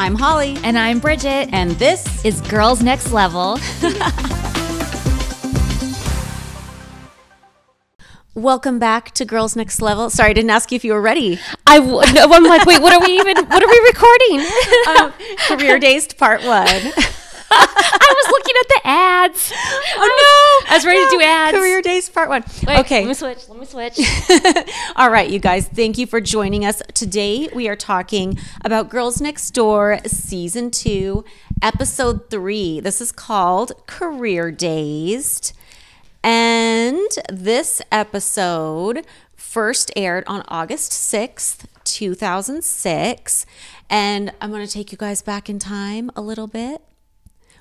I'm Holly. And I'm Bridget. And this is Girls Next Level. Welcome back to Girls Next Level. Sorry, I didn't ask you if you were ready. I'm like, wait, what are we recording? Career Dazed Part 1. I was looking at the ads. Oh, no. I was ready to do ads. Career Days Part 1. Wait, okay. Let me switch. All right, you guys. Thank you for joining us. Today, we are talking about Girls Next Door Season 2, Episode 3. This is called Career Dazed. And this episode first aired on August 6th, 2006. And I'm going to take you guys back in time a little bit.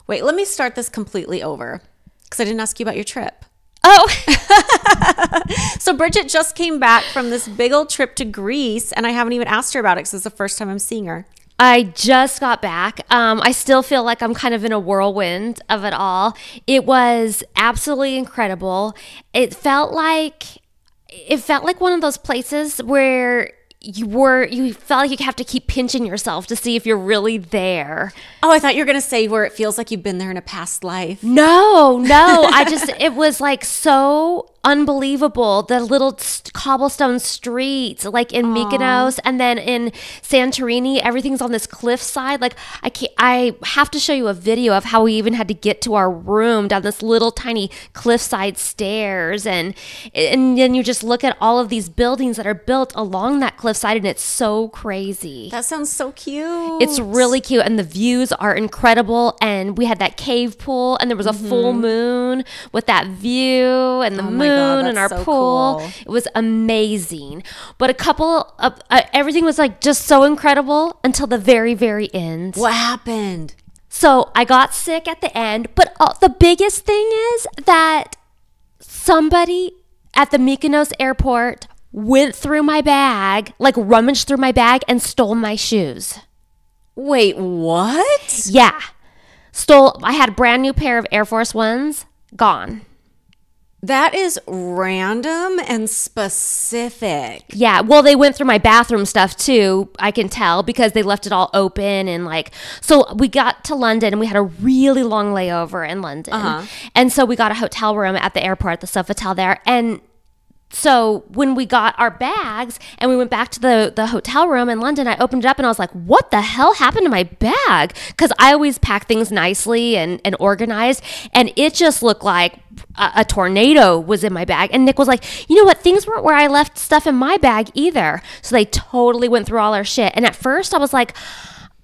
Wait, let me start this completely over because I didn't ask you about your trip. Oh. So Bridget just came back from this big old trip to Greece, and I haven't even asked her about it because it's the first time I'm seeing her. I just got back. I still feel like I'm kind of in a whirlwind of it all. It was absolutely incredible. It felt like one of those places where you felt like you have to keep pinching yourself to see if you're really there. Oh, I thought you were going to say where it feels like you've been there in a past life. No. It was like so unbelievable. The little cobblestone streets, like in Mykonos and then in Santorini, everything's on this cliffside. Like I have to show you a video of how we even had to get to our room down this little tiny cliffside stairs, and then you just look at all of these buildings that are built along that cliffside, and it's so crazy. That sounds so cute. It's really cute, and the views are incredible. And we had that cave pool, and there was a full moon with that view, and the moon and our pool. Cool. It was amazing. But everything was like just so incredible until the very, very end. What happened? So I got sick at the end, but the biggest thing is that somebody at the Mykonos airport went through my bag, like rummaged through my bag and stole my shoes. Wait, what? Yeah. I had a brand new pair of Air Force Ones, gone. That is random and specific. Yeah. Well, they went through my bathroom stuff too, I can tell, because they left it all open. And so we got to London and we had a really long layover in London. And so we got a hotel room at the airport, the Sofitel there. And so when we got our bags and we went back to the hotel room in London, I opened it up and I was like, what the hell happened to my bag? Because I always pack things nicely and organized. And it just looked like a tornado was in my bag. And Nick was like, you know what? Things weren't where I left stuff in my bag either. So they totally went through all our shit. And at first I was like,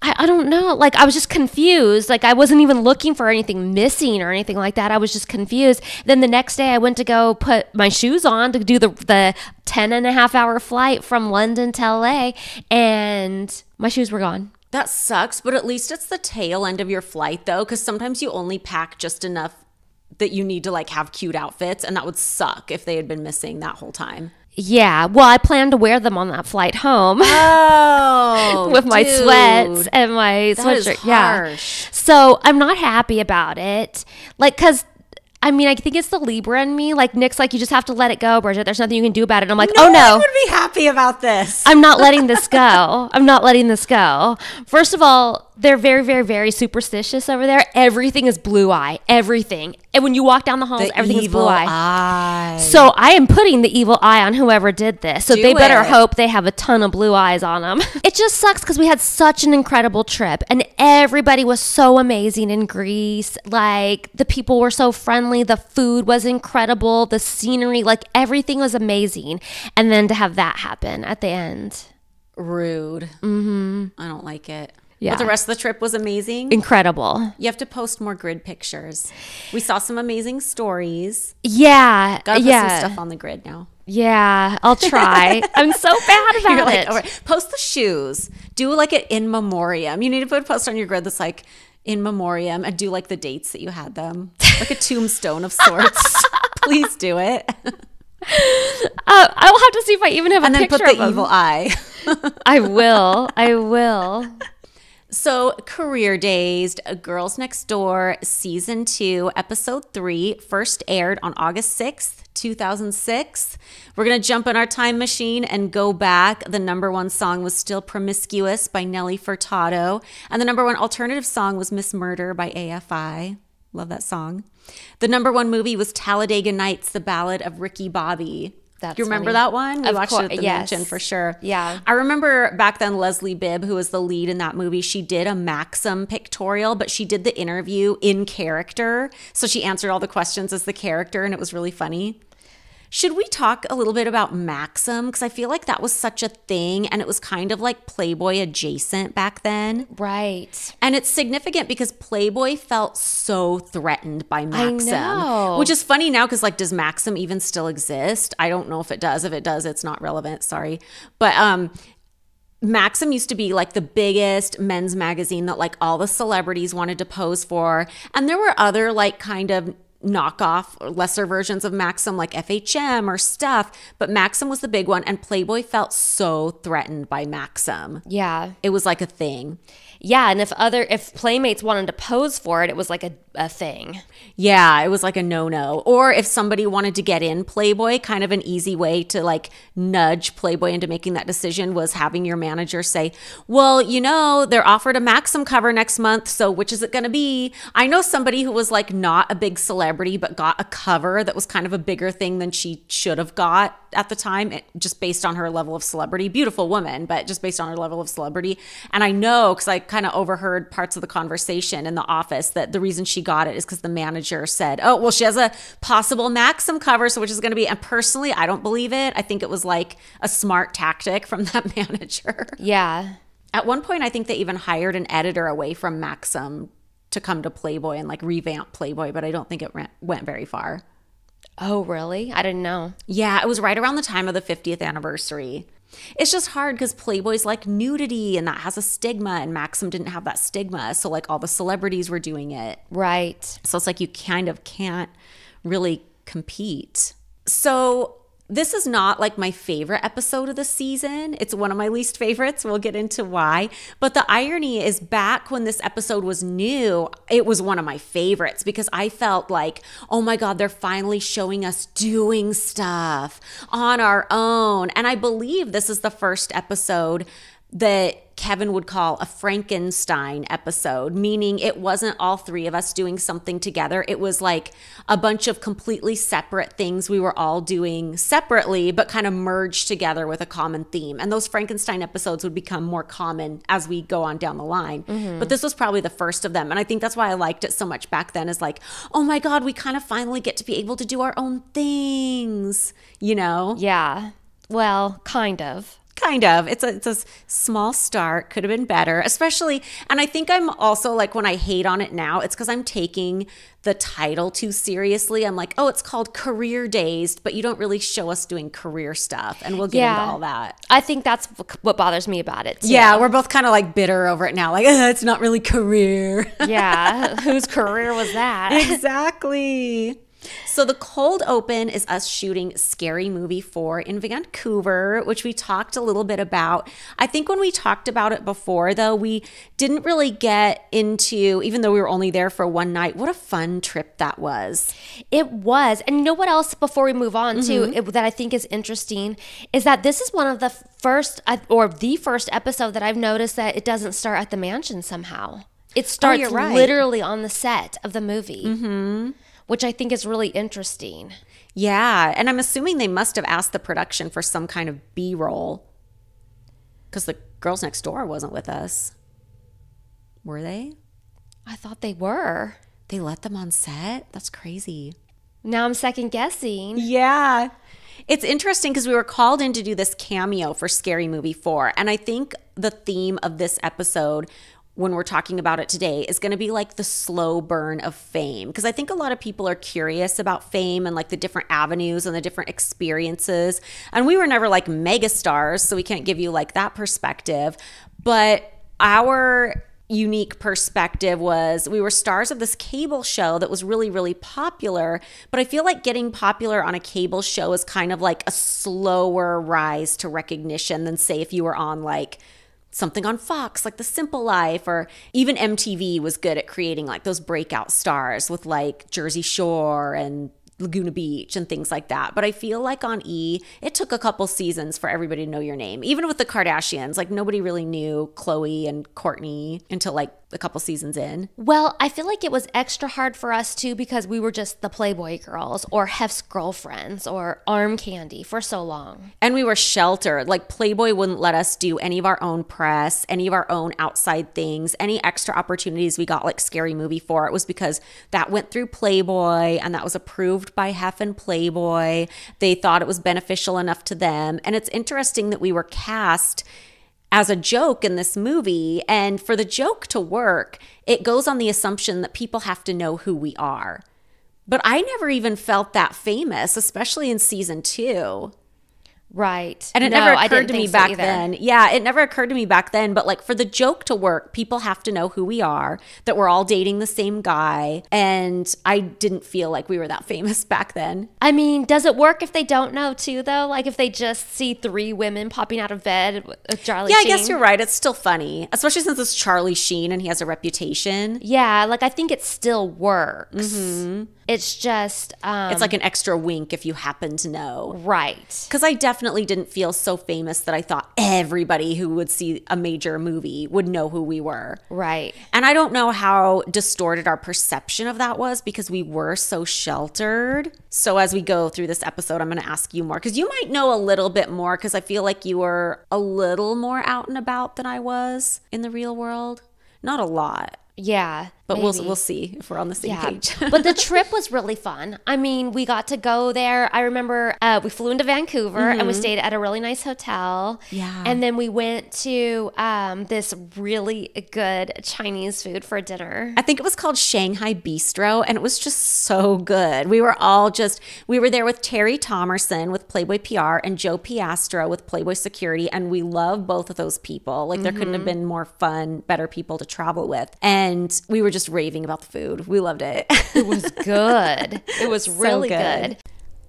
I don't know. Like, I was just confused. Like, I wasn't even looking for anything missing or anything like that. I was just confused. Then the next day I went to go put my shoes on to do the 10.5-hour flight from London to LA, and my shoes were gone. That sucks, but at least it's the tail end of your flight though, because sometimes you only pack just enough that you need to have cute outfits, and that would suck if they had been missing that whole time. Yeah. Well, I planned to wear them on that flight home. Oh, with my sweats and my sweatshirt. Yeah. So I'm not happy about it. Because I think it's the Libra in me. Nick's like, you just have to let it go, Bridget. There's nothing you can do about it. And I'm like, no, oh no. I would be happy about this. I'm not letting this go. First of all, they're very, very, very superstitious over there. Everything is blue eye. Everything. And when you walk down the halls, everything is blue eye. So I am putting the evil eye on whoever did this. So they better hope they have a ton of blue eyes on them. It just sucks because we had such an incredible trip. And everybody was so amazing in Greece. The people were so friendly. The food was incredible. The scenery, everything was amazing. And then to have that happen at the end. Rude. Mm-hmm. I don't like it. Yeah. But the rest of the trip was amazing. Incredible. You have to post more grid pictures. We saw some amazing stories. Yeah. Gotta put some stuff on the grid now. Yeah, I'll try. I'm so bad about it. All right, post the shoes. Do an in memoriam. You need to put a post on your grid that's in memoriam, and do the dates that you had them. A tombstone of sorts. Please do it. I will have to see if I even have a picture of them. And then put the evil eye. I will. So Career Dazed, Girls Next Door, Season 2, Episode 3, first aired on August 6th, 2006. We're going to jump in our time machine and go back. The #1 song was Still Promiscuous by Nelly Furtado. And the #1 alternative song was Miss Murder by AFI. Love that song. The #1 movie was Talladega Nights, The Ballad of Ricky Bobby. That's you remember funny. That one? We of watched it at the yes. mansion for sure. Yeah. I remember back then Leslie Bibb, who was the lead in that movie, she did a Maxim pictorial, but she did the interview in character. So she answered all the questions as the character, and it was really funny. Should we talk a little bit about Maxim? Because I feel like that was such a thing, and it was kind of like Playboy adjacent back then. Right. And it's significant because Playboy felt so threatened by Maxim. I know. Which is funny now because, like, does Maxim even still exist? I don't know if it does. If it does, it's not relevant. Sorry. But Maxim used to be like the biggest men's magazine that like all the celebrities wanted to pose for. And there were other like kind of knockoff or lesser versions of Maxim like FHM or Stuff, but Maxim was the big one, and Playboy felt so threatened by Maxim. Yeah. It was like a thing. Yeah, and if Playmates wanted to pose for it, it was like a thing. Yeah, it was like a no-no. Or if somebody wanted to get in Playboy, kind of an easy way to like nudge Playboy into making that decision was having your manager say, well, you know, they're offered a Maxim cover next month, so which is it going to be? I know somebody who was like not a big celebrity but got a cover that was kind of a bigger thing than she should have got at the time, just based on her level of celebrity. Beautiful woman, but just based on her level of celebrity. And I know because I kind of overheard parts of the conversation in the office that the reason she got it is because the manager said, oh, well, she has a possible Maxim cover, so which is going to be, and personally, I don't believe it. I think it was like a smart tactic from that manager. Yeah. At one point, I think they even hired an editor away from Maxim to come to Playboy and like revamp Playboy, but I don't think it went very far. Oh, really? I didn't know. Yeah, it was right around the time of the 50th anniversary. It's just hard because Playboy's like nudity, and that has a stigma, and Maxim didn't have that stigma. So like all the celebrities were doing it. Right. So it's like you kind of can't really compete. So this is not like my favorite episode of the season. It's one of my least favorites. We'll get into why. But the irony is back when this episode was new, it was one of my favorites because I felt like, oh my God, they're finally showing us doing stuff on our own. And I believe this is the first episode that Kevin would call a Frankenstein episode, meaning it wasn't all three of us doing something together. It was like a bunch of completely separate things we were all doing separately, but kind of merged together with a common theme. And those Frankenstein episodes would become more common as we go on down the line. Mm-hmm. But this was probably the first of them. And I think that's why I liked it so much back then, is like, oh my God, we kind of finally get to be able to do our own things, you know? Yeah. Well, kind of. Kind of. It's a small start. Could have been better, especially. And I think I'm also like, when I hate on it now, it's because I'm taking the title too seriously. I'm like, oh, it's called Career Dazed, but you don't really show us doing career stuff. And we'll get into all that. I think that's what bothers me about it too. Yeah, we're both kind of like bitter over it now. Like, it's not really career. Yeah, whose career was that? Exactly. So the cold open is us shooting Scary Movie 4 in Vancouver, which we talked a little bit about. I think when we talked about it before, though, we didn't really get into, even though we were only there for one night, what a fun trip that was. It was. And you know what else, before we move on to it, that I think is interesting, is that this is one of the first, or the first episode that I've noticed that it doesn't start at the mansion somehow. It starts literally on the set of the movie. Mm-hmm. Which I think is really interesting. Yeah, and I'm assuming they must have asked the production for some kind of B-roll because the Girls Next Door wasn't with us. Were they? I thought they were. They let them on set? That's crazy. Now I'm second guessing. Yeah. It's interesting because we were called in to do this cameo for Scary Movie 4, and I think the theme of this episode when we're talking about it today is going to be like the slow burn of fame. Because I think a lot of people are curious about fame and like the different avenues and the different experiences. And we were never like megastars, so we can't give you like that perspective. But our unique perspective was we were stars of this cable show that was really, really popular. But I feel like getting popular on a cable show is kind of like a slower rise to recognition than say if you were on like something on Fox, like The Simple Life, or even MTV was good at creating like those breakout stars with like Jersey Shore and Laguna Beach and things like that. But I feel like on E! It took a couple seasons for everybody to know your name. Even with the Kardashians, like nobody really knew Khloe and Kourtney until like a couple seasons in. Well, I feel like it was extra hard for us too because we were just the Playboy girls or Hef's girlfriends or arm candy for so long. And we were sheltered. Like Playboy wouldn't let us do any of our own press, any of our own outside things, any extra opportunities we got like Scary Movie 4. It was because that went through Playboy and that was approved by Hef and Playboy. They thought it was beneficial enough to them. And it's interesting that we were cast as a joke in this movie, and for the joke to work, it goes on the assumption that people have to know who we are. But I never even felt that famous, especially in season 2. Right. And it never occurred to me back then. Yeah, it never occurred to me back then. But like for the joke to work, people have to know who we are, that we're all dating the same guy. And I didn't feel like we were that famous back then. I mean, does it work if they don't know too, though? Like if they just see 3 women popping out of bed with Charlie Sheen? Yeah, I guess you're right. It's still funny, especially since it's Charlie Sheen and he has a reputation. Yeah, like I think it still works. Mm-hmm. It's just... it's like an extra wink if you happen to know. Right. Because I definitely didn't feel so famous that I thought everybody who would see a major movie would know who we were. Right. And I don't know how distorted our perception of that was because we were so sheltered. So as we go through this episode, I'm going to ask you more because you might know a little bit more because I feel like you were a little more out and about than I was in the real world. Not a lot. Yeah. But we'll see if we're on the same page. But the trip was really fun. I mean, we got to go there. I remember we flew into Vancouver and we stayed at a really nice hotel. Yeah. And then we went to this really good Chinese food for dinner. I think it was called Shanghai Bistro, and it was just so good. We were all just – we were there with Terry Thomerson with Playboy PR and Joe Piastro with Playboy Security, and we love both of those people. Like there couldn't have been more fun, better people to travel with. And we were just raving about the food. We loved it. It was good. It was really so good.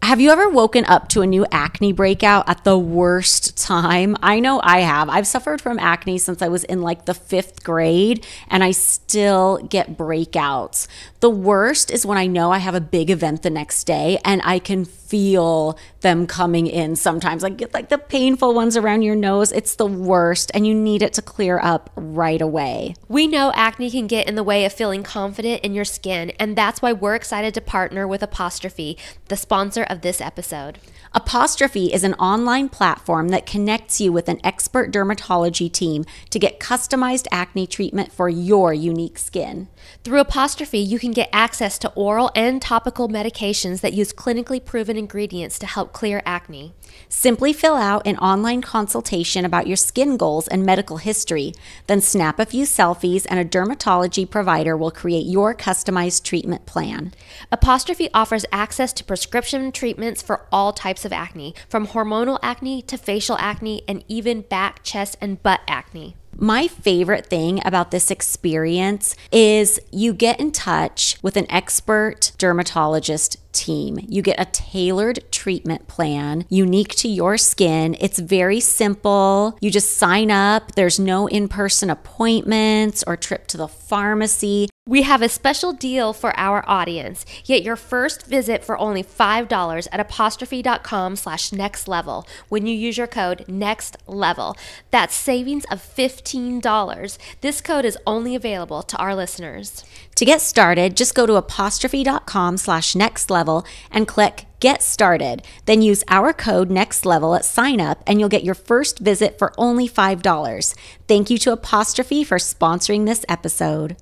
Have you ever woken up to a new acne breakout at the worst time? I know I have. I've suffered from acne since I was in like the 5th grade, and I still get breakouts. The worst is when I know I have a big event the next day and I can feel them coming in sometimes. I get like the painful ones around your nose. It's the worst, and you need it to clear up right away. We know acne can get in the way of feeling confident in your skin, and that's why we're excited to partner with Apostrophe, the sponsor of this episode. Apostrophe is an online platform that connects you with an expert dermatology team to get customized acne treatment for your unique skin. Through Apostrophe, you can get access to oral and topical medications that use clinically proven ingredients to help clear acne. Simply fill out an online consultation about your skin goals and medical history, then snap a few selfies and a dermatology provider will create your customized treatment plan. Apostrophe offers access to prescription treatments for all types of acne, from hormonal acne to facial acne and even back, chest, and butt acne. My favorite thing about this experience is you get in touch with an expert dermatologist team. You get a tailored treatment plan unique to your skin. It's very simple. You just sign up. There's no in-person appointments or trip to the pharmacy. We have a special deal for our audience. Get your first visit for only $5 at apostrophe.com/nextlevel when you use your code NEXTLEVEL. That's savings of $15. This code is only available to our listeners. To get started, just go to apostrophe.com/nextlevel and click Get Started. Then use our code NEXTLEVEL at sign up and you'll get your first visit for only $5. Thank you to Apostrophe for sponsoring this episode.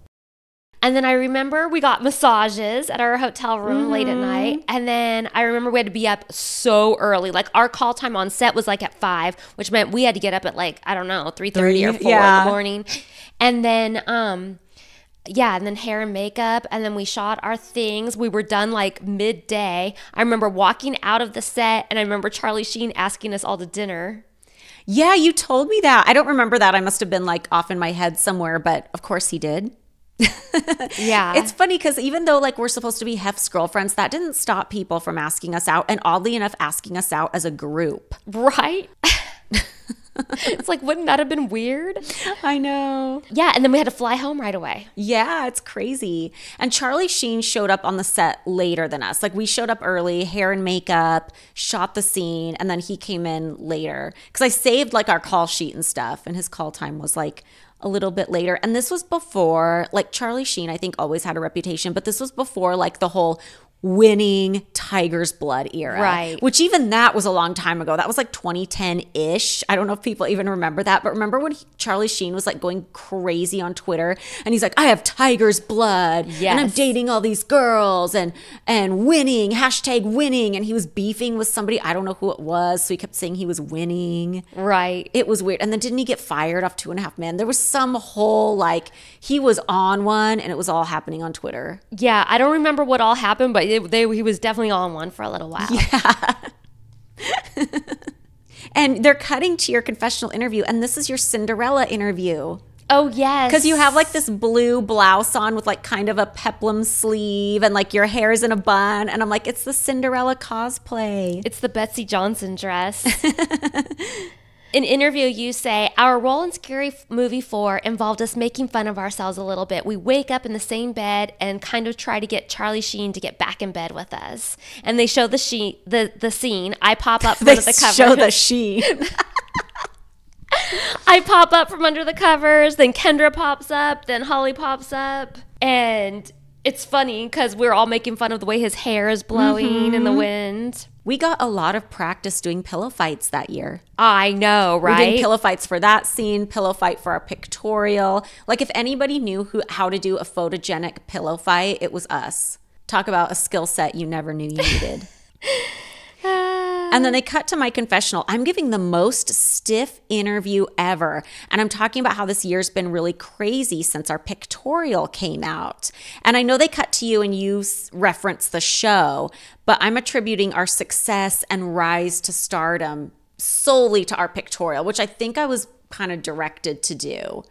And then I remember we got massages at our hotel room late at night. And then I remember we had to be up so early. Like our call time on set was like at 5, which meant we had to get up at like, I don't know, 3:30 or 4 in the morning. And then, and then hair and makeup. And then we shot our things. We were done like midday. I remember walking out of the set and I remember Charlie Sheen asking us all to dinner. Yeah, you told me that. I don't remember that. I must have been like off in my head somewhere, but of course he did. Yeah. It's funny because even though like we're supposed to be Hef's girlfriends, that didn't stop people from asking us out, and oddly enough asking us out as a group. Right? It's like, wouldn't that have been weird? I know. Yeah, and then we had to fly home right away. Yeah, it's crazy. And Charlie Sheen showed up on the set later than us. Like, we showed up early, hair and makeup, shot the scene, and then he came in later. Because I saved, like, our call sheet and stuff, and his call time was, like, a little bit later. And this was before, like, Charlie Sheen, I think, always had a reputation, but this was before, like, the whole winning Tiger's Blood era. Right. Which even that was a long time ago. That was like 2010-ish. I don't know if people even remember that, but remember when Charlie Sheen was like going crazy on Twitter and he's like, I have Tiger's Blood. Yes. And I'm dating all these girls and winning, hashtag winning. And he was beefing with somebody. I don't know who it was. So he kept saying he was winning. Right. It was weird. And then didn't he get fired off 2.5 Men? There was some whole, like, he was on one and it was all happening on Twitter. Yeah. I don't remember what all happened, but he was definitely all in one for a little while. Yeah. And they're cutting to your confessional interview, and this is your Cinderella interview. Oh, yes. Because you have, like, this blue blouse on with, like, kind of a peplum sleeve, and, like, your hair is in a bun. And I'm like, it's the Cinderella cosplay. It's the Betsy Johnson dress. In interview, you say, our role in Scary Movie 4 involved us making fun of ourselves a little bit. We wake up in the same bed and kind of try to get Charlie Sheen to get back in bed with us. And they show the scene. I pop up from under the covers. They show the Sheen. I pop up from under the covers. Then Kendra pops up. Then Holly pops up. And it's funny because we're all making fun of the way his hair is blowing in the wind. We got a lot of practice doing pillow fights that year. I know, right? We did pillow fights for that scene, pillow fight for our pictorial. Like, if anybody knew how to do a photogenic pillow fight, it was us. Talk about a skill set you never knew you needed. And then they cut to my confessional. I'm giving the most stiff interview ever. And I'm talking about how this year's been really crazy since our pictorial came out. And I know they cut to you and you reference the show, but I'm attributing our success and rise to stardom solely to our pictorial, which I think I was kind of directed to do.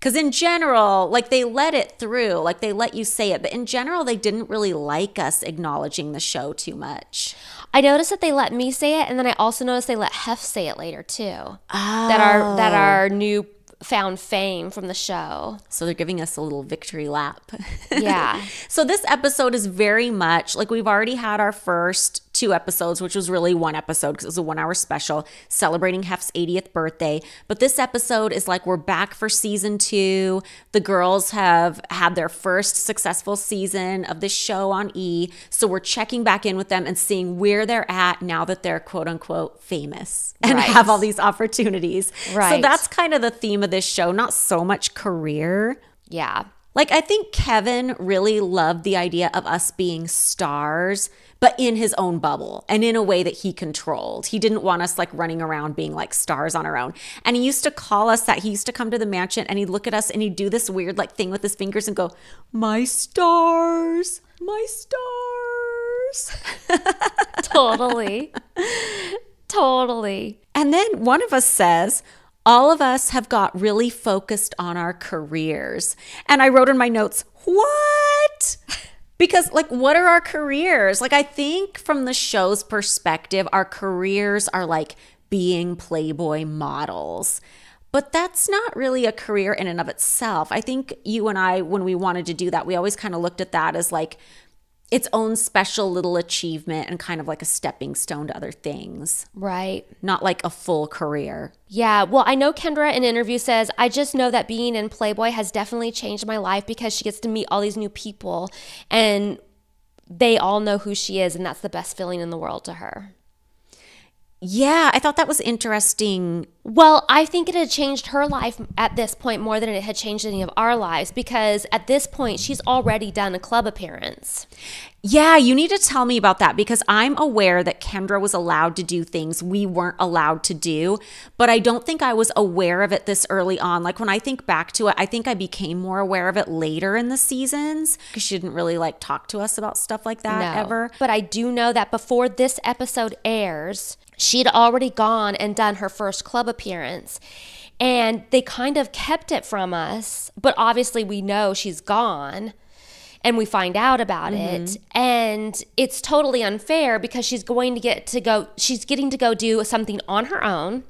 Because in general, like, they let it through, like, they let you say it. But in general, they didn't really like us acknowledging the show too much. I noticed that they let me say it, and then I also noticed they let Hef say it later, too. Oh. That our new found fame from the show. So they're giving us a little victory lap. Yeah. So this episode is very much, like, we've already had our first 2 episodes, which was really 1 episode because it was a 1-hour special celebrating Hef's 80th birthday. But this episode is like, we're back for season 2. The girls have had their first successful season of this show on E! So we're checking back in with them and seeing where they're at now that they're quote unquote famous and have all these opportunities. Right. So that's kind of the theme of this show. Not so much career. Yeah. Like, I think Kevin really loved the idea of us being stars, but in his own bubble and in a way that he controlled. He didn't want us, like, running around being, like, stars on our own. And he used to call us that. He used to come to the mansion and he'd look at us and he'd do this weird, like, thing with his fingers and go, my stars, my stars. Totally. Totally. And then one of us says, all of us have got really focused on our careers. And I wrote in my notes, what? Because, like, what are our careers? Like, I think from the show's perspective, our careers are like being Playboy models. But that's not really a career in and of itself. I think you and I, when we wanted to do that, we always kind of looked at that as like its own special little achievement and kind of like a stepping stone to other things. Right. Not like a full career. Yeah. Well, I know Kendra in an interview says, I just know that being in Playboy has definitely changed my life because she gets to meet all these new people and they all know who she is, and that's the best feeling in the world to her. Yeah, I thought that was interesting. Well, I think it had changed her life at this point more than it had changed any of our lives because at this point, she's already done a club appearance. Yeah, you need to tell me about that because I'm aware that Kendra was allowed to do things we weren't allowed to do, but I don't think I was aware of it this early on. Like when I think back to it, I think I became more aware of it later in the seasons because she didn't really like talk to us about stuff like that ever. But I do know that before this episode airs, she'd already gone and done her first club appearance. And they kind of kept it from us. But obviously we know she's gone and we find out about it. And it's totally unfair because she's going to get to go, she's getting to go do something on her own.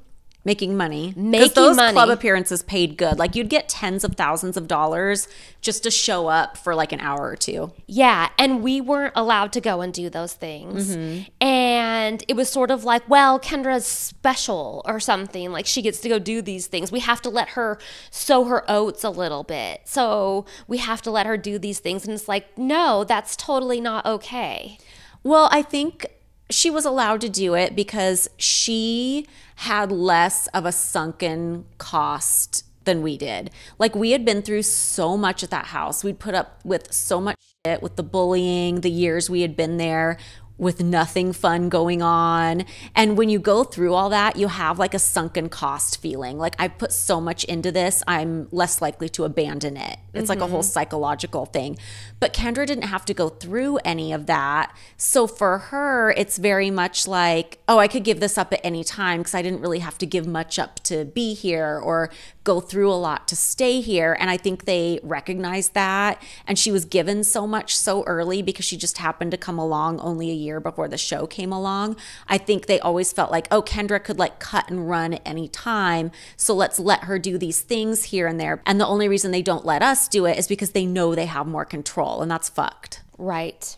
Making money. Because those club appearances paid good. Like, you'd get tens of thousands of dollars just to show up for like an hour or two. Yeah. And we weren't allowed to go and do those things. Mm-hmm. And it was sort of like, well, Kendra's special or something. Like, she gets to go do these things. We have to let her sow her oats a little bit. So we have to let her do these things. And it's like, no, that's totally not okay. Well, I think she was allowed to do it because she had less of a sunken cost than we did. Like, we had been through so much at that house. We'd put up with so much shit, with the bullying, the years we had been there, with nothing fun going on. And when you go through all that, you have like a sunken cost feeling. Like, I put so much into this, I'm less likely to abandon it. It's like a whole psychological thing. But Kendra didn't have to go through any of that. So for her, it's very much like, oh, I could give this up at any time because I didn't really have to give much up to be here or go through a lot to stay here. And I think they recognized that. And she was given so much so early because she just happened to come along only a year before the show came along. I think they always felt like, oh, Kendra could like cut and run at any time. So let's let her do these things here and there. And the only reason they don't let us do it is because they know they have more control, and that's fucked. Right.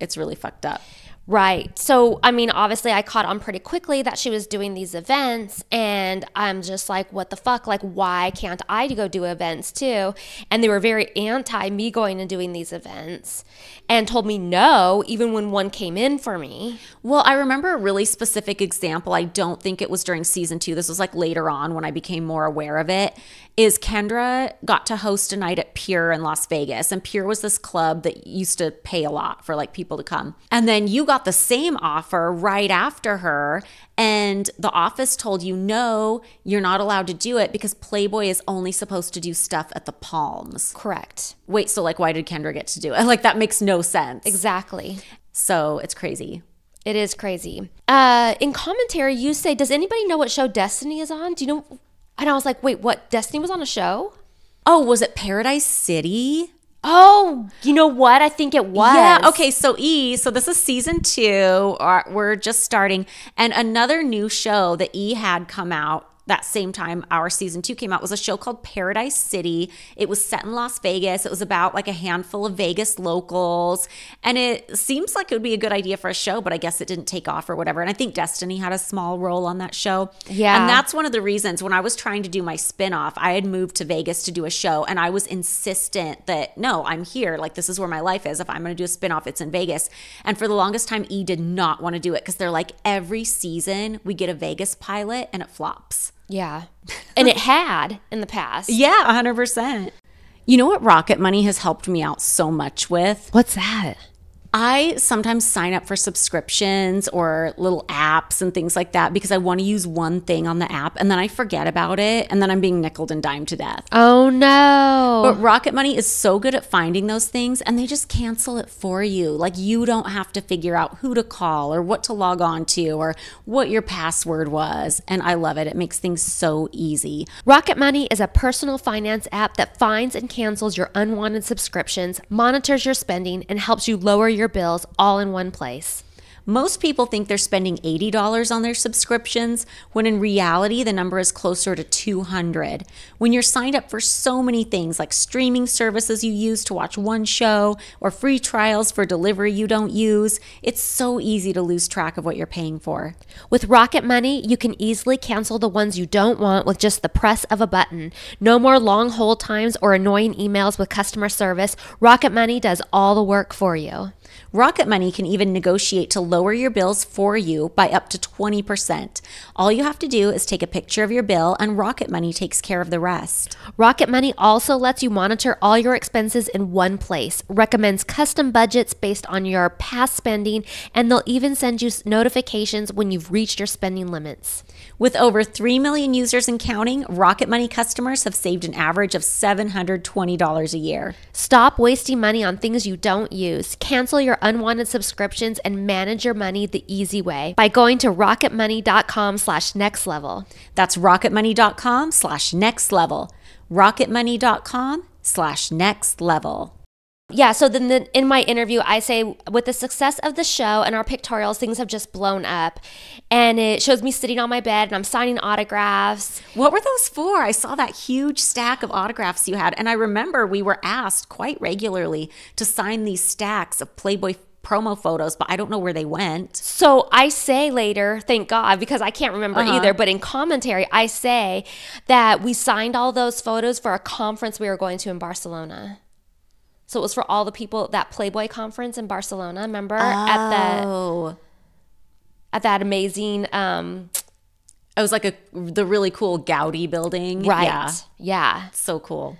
It's really fucked up. Right. So, I mean, obviously I caught on pretty quickly that she was doing these events, and I'm just like, what the fuck? Like, why can't I go do events too? And they were very anti me going and doing these events and told me no, even when one came in for me. Well, I remember a really specific example. I don't think it was during season 2. This was like later on when I became more aware of it. Is Kendra got to host a night at Pure in Las Vegas. And Pure was this club that used to pay a lot for like people to come. And then you got the same offer right after her. And the office told you, no, you're not allowed to do it because Playboy is only supposed to do stuff at the Palms. Correct. Wait, so like, why did Kendra get to do it? Like, that makes no sense. Exactly. So it's crazy. It is crazy. In commentary, you say, does anybody know what show Destiny is on? Do you know? And I was like, wait, what? Destiny was on a show? Oh, was it Paradise City? Oh, you know what? I think it was. Yeah, okay, so E!, so this is season 2. We're just starting. And another new show that E! Had come out that same time our season 2 came out was a show called Paradise City. It was set in Las Vegas. It was about like a handful of Vegas locals. And it seems like it would be a good idea for a show, but I guess it didn't take off or whatever. And I think Destiny had a small role on that show. Yeah. And that's one of the reasons when I was trying to do my spinoff, I had moved to Vegas to do a show, and I was insistent that, no, I'm here. Like, this is where my life is. If I'm going to do a spinoff, it's in Vegas. And for the longest time, E! Did not want to do it because they're like, every season we get a Vegas pilot and it flops. Yeah. And it had in the past. Yeah, 100%. You know what Rocket Money has helped me out so much with? What's that? I sometimes sign up for subscriptions or little apps and things like that because I want to use one thing on the app and then I forget about it and then I'm being nickeled and dimed to death. Oh no. But Rocket Money is so good at finding those things, and they just cancel it for you. Like, you don't have to figure out who to call or what to log on to or what your password was. And I love it. It makes things so easy. Rocket Money is a personal finance app that finds and cancels your unwanted subscriptions, monitors your spending, and helps you lower your bills all in one place. Most people think they're spending $80 on their subscriptions, when in reality, the number is closer to 200. When you're signed up for so many things, like streaming services you use to watch one show or free trials for delivery you don't use, it's so easy to lose track of what you're paying for. With Rocket Money, you can easily cancel the ones you don't want with just the press of a button. No more long hold times or annoying emails with customer service. Rocket Money does all the work for you. Rocket Money can even negotiate to lower your bills for you by up to 20%. All you have to do is take a picture of your bill, and Rocket Money takes care of the rest. Rocket Money also lets you monitor all your expenses in one place, recommends custom budgets based on your past spending, and they'll even send you notifications when you've reached your spending limits. With over 3 million users and counting, Rocket Money customers have saved an average of $720 a year. Stop wasting money on things you don't use. Cancel your unwanted subscriptions and manage your money the easy way by going to rocketmoney.com/nextlevel. That's rocketmoney.com/nextlevel. rocketmoney.com/nextlevel. Yeah, so then in my interview, I say, with the success of the show and our pictorials, things have just blown up. And it shows me sitting on my bed and I'm signing autographs. What were those for? I saw that huge stack of autographs you had. And I remember we were asked quite regularly to sign these stacks of Playboy promo photos, but I don't know where they went. So I say later, thank God, because I can't remember either, but in commentary, I say that we signed all those photos for a conference we were going to in Barcelona. So it was for all the people, that Playboy conference in Barcelona, remember? Oh. At that amazing... it was like the really cool Gaudi building. Right. Yeah. So cool.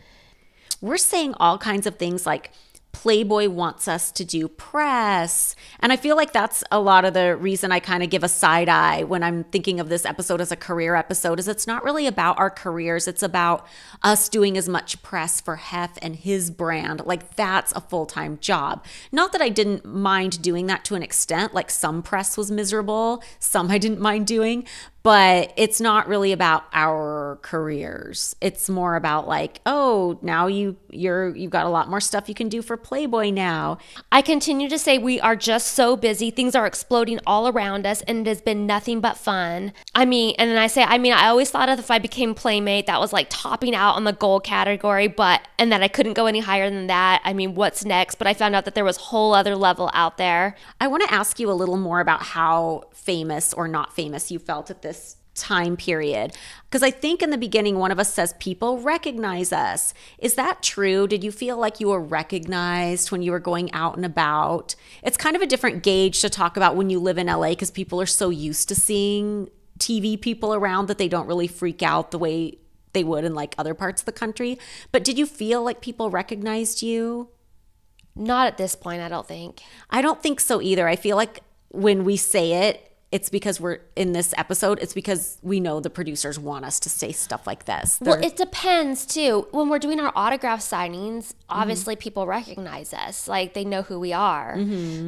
We're saying all kinds of things like Playboy wants us to do press. And I feel like that's a lot of the reason I kind of give a side eye when I'm thinking of this episode as a career episode, is it's not really about our careers. It's about us doing as much press for Hef and his brand. Like, that's a full-time job. Not that I didn't mind doing that to an extent. Like, some press was miserable. Some I didn't mind doing. But it's not really about our careers. It's more about like, oh, now you've got a lot more stuff you can do for Playboy now. I continue to say we are just so busy. Things are exploding all around us, and it has been nothing but fun. I mean, and then I say, I mean, I always thought if I became Playmate, that was like topping out on the gold category, and that I couldn't go any higher than that. I mean, what's next? But I found out that there was a whole other level out there. I want to ask you a little more about how famous or not famous you felt at this time period, because I think in the beginning one of us says people recognize us. Is that true? Did you feel like you were recognized when you were going out and about? It's kind of a different gauge to talk about when you live in LA, because people are so used to seeing TV people around that they don't really freak out the way they would in like other parts of the country. But did you feel like people recognized you? Not at this point, I don't think. I don't think so either. I feel like when we say it, it's because we're in this episode. It's because we know the producers want us to say stuff like this. Well, it depends too. When we're doing our autograph signings, obviously people recognize us. Like, they know who we are.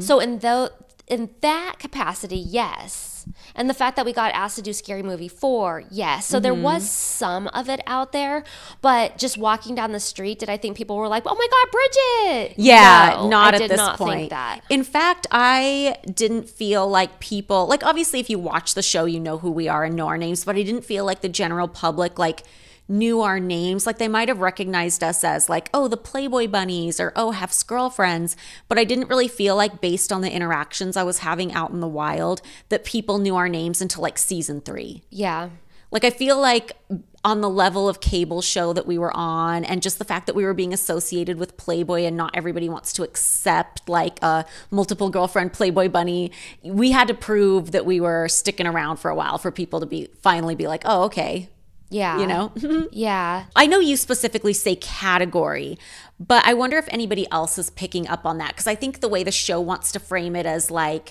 So in that capacity, yes. And the fact that we got asked to do Scary Movie 4, yes. So there was some of it out there, but just walking down the street, did I think people were like, oh my God, Bridget? Yeah, no, not at this point. I did not think that. In fact, I didn't feel like people, like obviously if you watch the show, you know who we are and know our names, but I didn't feel like the general public like knew our names. Like, they might have recognized us as like, oh, the Playboy bunnies, or oh, Hef's girlfriends, but I didn't really feel like, based on the interactions I was having out in the wild, that people knew our names until like season 3. Yeah. Like, I feel like on the level of cable show that we were on, and just the fact that we were being associated with Playboy, and not everybody wants to accept like a multiple girlfriend Playboy bunny, we had to prove that we were sticking around for a while for people to finally be like, oh, okay. Yeah. You know? Yeah. I know you specifically say category, but I wonder if anybody else is picking up on that. Because I think the way the show wants to frame it as like,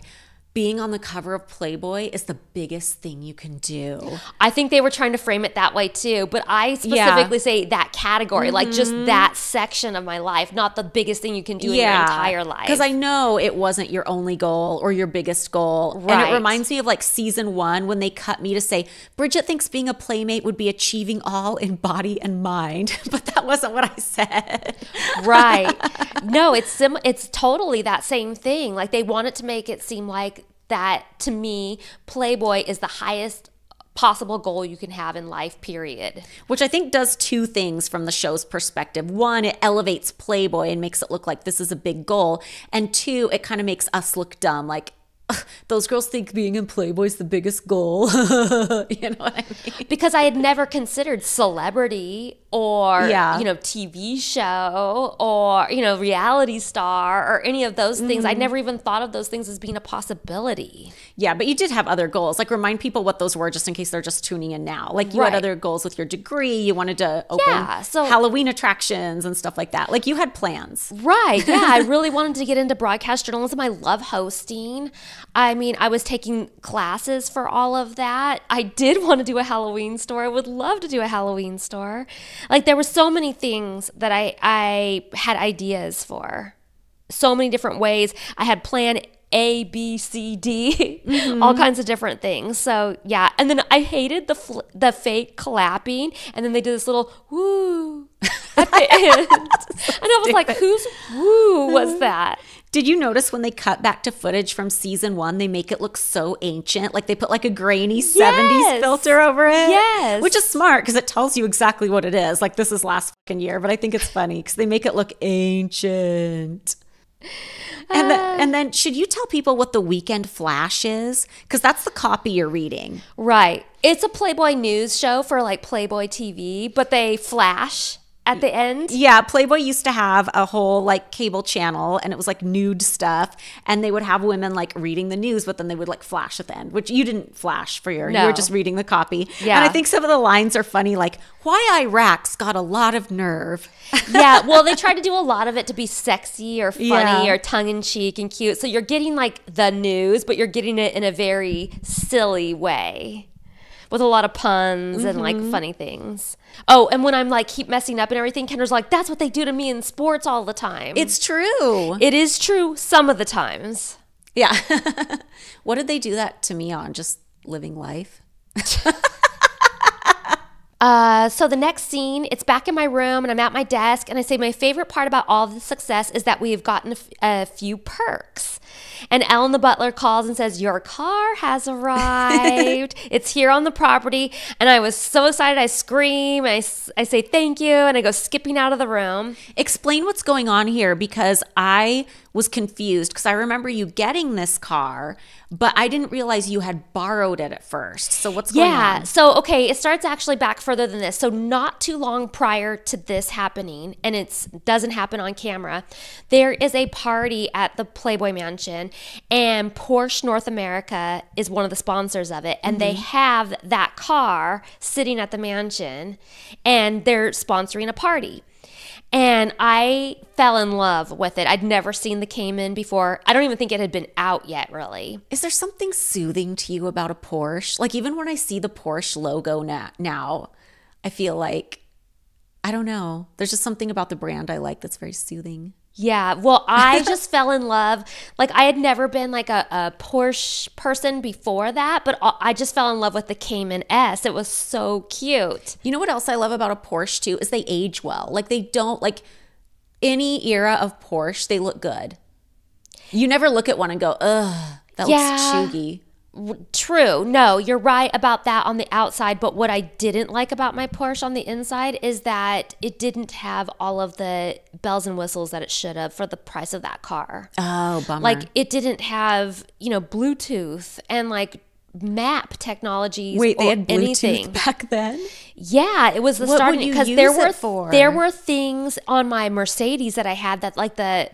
being on the cover of Playboy is the biggest thing you can do. I think they were trying to frame it that way too, but I specifically say that category, like just that section of my life, not the biggest thing you can do in your entire life. Because I know it wasn't your only goal or your biggest goal. Right. And it reminds me of like season 1 when they cut me to say, Bridget thinks being a Playmate would be achieving all in body and mind. But that wasn't what I said. Right. No, it's totally that same thing. Like, they wanted to make it seem like that, to me, Playboy is the highest possible goal you can have in life, period. Which I think does two things from the show's perspective. One, it elevates Playboy and makes it look like this is a big goal. And two, it kind of makes us look dumb. Like, those girls think being in Playboy is the biggest goal. You know what I mean? Because I had never considered celebrity or, you know, TV show or, you know, reality star or any of those things. I never even thought of those things as being a possibility. Yeah, but you did have other goals. Like, remind people what those were just in case they're just tuning in now. Like, you had other goals with your degree. You wanted to open Halloween attractions and stuff like that. Like, you had plans. Right, yeah. I really wanted to get into broadcast journalism. I love hosting. I mean, I was taking classes for all of that. I did want to do a Halloween store. I would love to do a Halloween store. Like, there were so many things that I had ideas for. So many different ways. I had planned A, B, C, D, all kinds of different things. So, yeah. And then I hated the fake clapping. And then they did this little woo at the end. And I was like, whose woo was that? Did you notice when they cut back to footage from season one, they make it look so ancient? Like they put like a grainy 70s filter over it. Yes. Which is smart because it tells you exactly what it is. Like this is last fucking year, but I think it's funny because they make it look ancient. And then should you tell people what the Weekend Flash is? Because that's the copy you're reading. Right. It's a Playboy news show for like Playboy TV, but they flash at the end. Yeah, Playboy used to have a whole like cable channel and it was like nude stuff. And they would have women like reading the news, but then they would like flash at the end, which you didn't flash for your, you were just reading the copy. Yeah. And I think some of the lines are funny, like, why Iraq's got a lot of nerve. Yeah, well, they try to do a lot of it to be sexy or funny or tongue in cheek and cute. So you're getting like the news, but you're getting it in a very silly way, with a lot of puns and like funny things. Oh, and when I'm like keep messing up and everything, Kendra's like, that's what they do to me in sports all the time. It's true. It is true some of the times. Yeah. What did they do that to me on? Just living life? So the next scene, it's back in my room and I'm at my desk and I say my favorite part about all the success is that we've gotten a few perks. And Ellen the butler calls and says, your car has arrived. It's here on the property. And I was so excited. I scream. I say, thank you. And I go skipping out of the room. Explain what's going on here, because I was confused because I remember you getting this car, but I didn't realize you had borrowed it at first. So what's going on? Yeah. So, okay, it starts actually back further than this. So not too long prior to this happening, and it doesn't happen on camera, there is a party at the Playboy Mansion. And Porsche North America is one of the sponsors of it. And they have that car sitting at the mansion and they're sponsoring a party. And I fell in love with it. I'd never seen the Cayman before. I don't even think it had been out yet, really. Is there something soothing to you about a Porsche? Like even when I see the Porsche logo now, I feel like, I don't know. There's just something about the brand I like that's very soothing. Yeah, well, I just fell in love. Like, I had never been like a Porsche person before that, but I just fell in love with the Cayman S. It was so cute. You know what else I love about a Porsche, too, is they age well. Like, they don't, like, any era of Porsche, they look good. You never look at one and go, ugh, that looks chuggy. True. No, you're right about that on the outside. But what I didn't like about my Porsche on the inside is that it didn't have all of the bells and whistles that it should have for the price of that car. Oh, bummer. Like it didn't have, you know, Bluetooth and like map technologies. Wait, they had Bluetooth anything back then? Yeah, it was the starting, because there were things on my Mercedes that I had that like the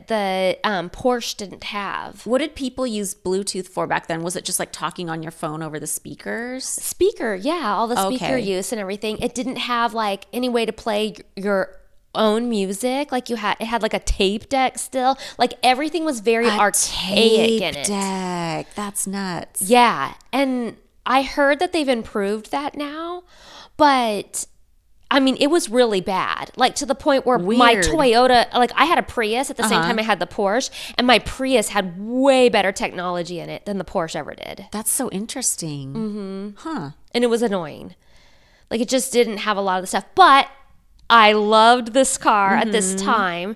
Porsche didn't have. What did people use Bluetooth for back then? Was it just like talking on your phone over the speakers? Speaker, yeah, all the speaker use and everything. It didn't have like any way to play your own music. Like it had like a tape deck still. Like everything was very archaic in it. Tape deck. That's nuts. Yeah. And I heard that they've improved that now, but I mean, it was really bad. Like to the point where my Toyota, like I had a Prius at the same time I had the Porsche, and my Prius had way better technology in it than the Porsche ever did. That's so interesting. Huh. And it was annoying. Like it just didn't have a lot of the stuff, but I loved this car at this time,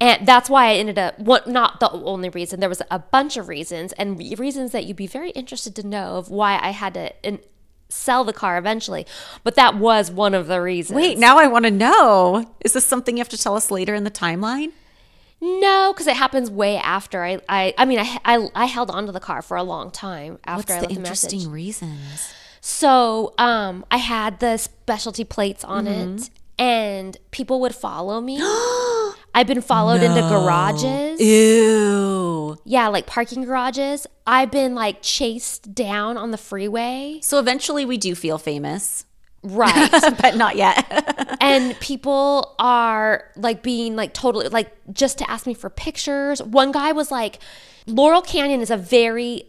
and that's why I ended up, not the only reason, there was a bunch of reasons, and reasons that you'd be very interested to know of why I had to sell the car eventually, but that was one of the reasons. Wait, now I want to know. Is this something you have to tell us later in the timeline? No, because it happens way after. I mean, I held on to the car for a long time after I left the message. What's the interesting reasons? So I had the specialty plates on it. And people would follow me. I've been followed into garages. Ew. Yeah, like parking garages. I've been like chased down on the freeway. So eventually we do feel famous. Right. But not yet. And people are like being like totally like just to ask me for pictures. One guy was like, Laurel Canyon is a very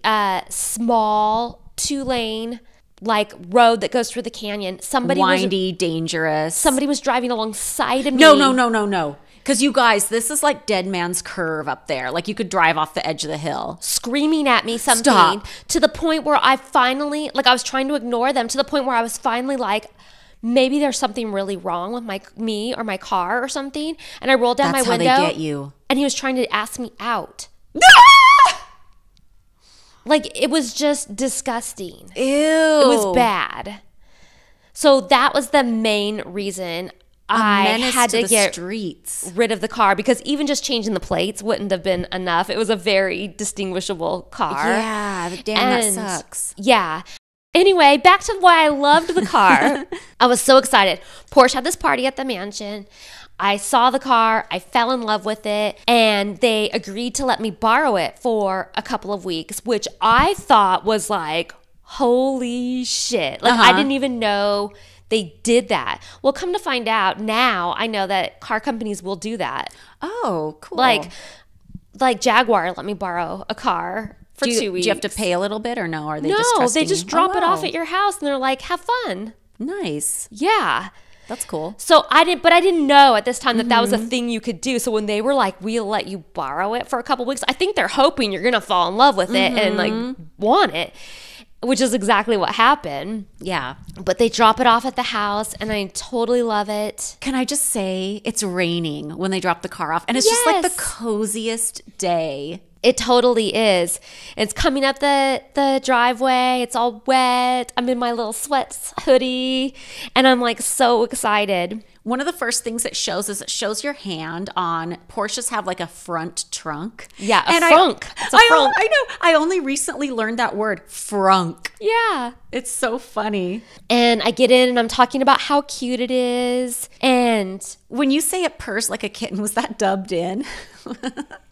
small two-lane like road that goes through the canyon. Somebody windy, dangerous. Somebody was driving alongside of me. No. Because you guys, this is like Dead Man's Curve up there. Like you could drive off the edge of the hill. Screaming at me something. Stop. To the point where I finally, like I was trying to ignore them, to the point where I was finally like, maybe there's something really wrong with me or my car or something. And I rolled down my window. That's how they get you. And he was trying to ask me out. Like, it was just disgusting. Ew. It was bad. So that was the main reason I had to get rid of the car, because even just changing the plates wouldn't have been enough. It was a very distinguishable car. Yeah, damn, that sucks. Yeah. Anyway, back to why I loved the car. I was so excited. Porsche had this party at the mansion. I saw the car, I fell in love with it, and they agreed to let me borrow it for a couple of weeks, which I thought was like, holy shit. Like, I didn't even know they did that. Well, come to find out, now I know that car companies will do that. Oh, cool. Like Jaguar let me borrow a car for 2 weeks. Do you have to pay a little bit, or no? Are they just trusting you? No, they just drop it off at your house, and they're like, have fun. Nice. Yeah. That's cool. So I didn't know at this time that that was a thing you could do. So when they were like, we'll let you borrow it for a couple of weeks, I think they're hoping you're going to fall in love with it and like want it, which is exactly what happened. Yeah. But they drop it off at the house, and I totally love it. Can I just say, it's raining when they drop the car off, and it's just like the coziest day. It totally is. It's coming up the driveway. It's all wet. I'm in my little sweats hoodie, and I'm like so excited. One of the first things it shows is it shows your hand on Porsches have like a front trunk. Yeah, a frunk. It's a frunk. I know. I only recently learned that word, frunk. Yeah. It's so funny. And I get in and I'm talking about how cute it is. And when you say it purrs like a kitten, was that dubbed in?